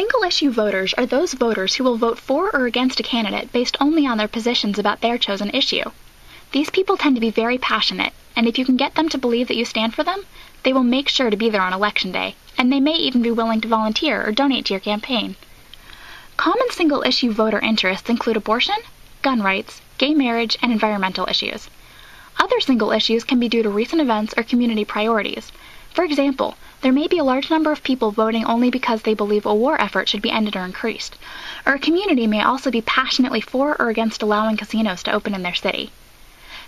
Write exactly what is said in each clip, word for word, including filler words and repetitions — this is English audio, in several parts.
Single-issue voters are those voters who will vote for or against a candidate based only on their positions about their chosen issue. These people tend to be very passionate, and if you can get them to believe that you stand for them, they will make sure to be there on election day, and they may even be willing to volunteer or donate to your campaign. Common single-issue voter interests include abortion, gun rights, gay marriage, and environmental issues. Other single issues can be due to recent events or community priorities. For example, there may be a large number of people voting only because they believe a war effort should be ended or increased, or a community may also be passionately for or against allowing casinos to open in their city.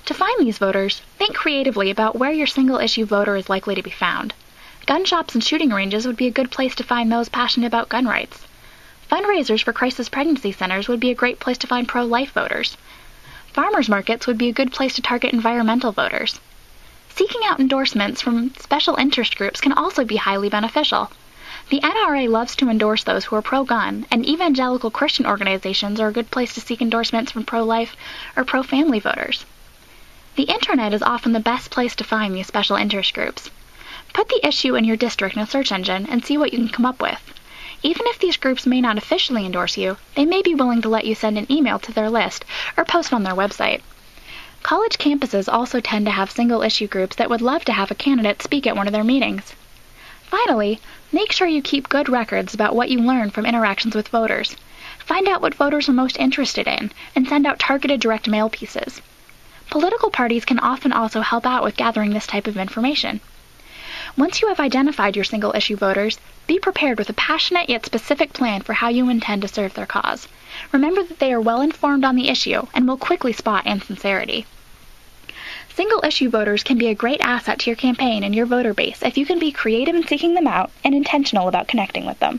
To find these voters, think creatively about where your single-issue voter is likely to be found. Gun shops and shooting ranges would be a good place to find those passionate about gun rights. Fundraisers for crisis pregnancy centers would be a great place to find pro-life voters. Farmers markets would be a good place to target environmental voters. Seeking out endorsements from special interest groups can also be highly beneficial. The N R A loves to endorse those who are pro-gun, and evangelical Christian organizations are a good place to seek endorsements from pro-life or pro-family voters. The internet is often the best place to find these special interest groups. Put the issue in your district in a search engine and see what you can come up with. Even if these groups may not officially endorse you, they may be willing to let you send an email to their list or post on their website. College campuses also tend to have single-issue groups that would love to have a candidate speak at one of their meetings. Finally, make sure you keep good records about what you learn from interactions with voters. Find out what voters are most interested in, and send out targeted direct mail pieces. Political parties can often also help out with gathering this type of information. Once you have identified your single-issue voters, be prepared with a passionate yet specific plan for how you intend to serve their cause. Remember that they are well-informed on the issue and will quickly spot insincerity. Single-issue voters can be a great asset to your campaign and your voter base if you can be creative in seeking them out and intentional about connecting with them.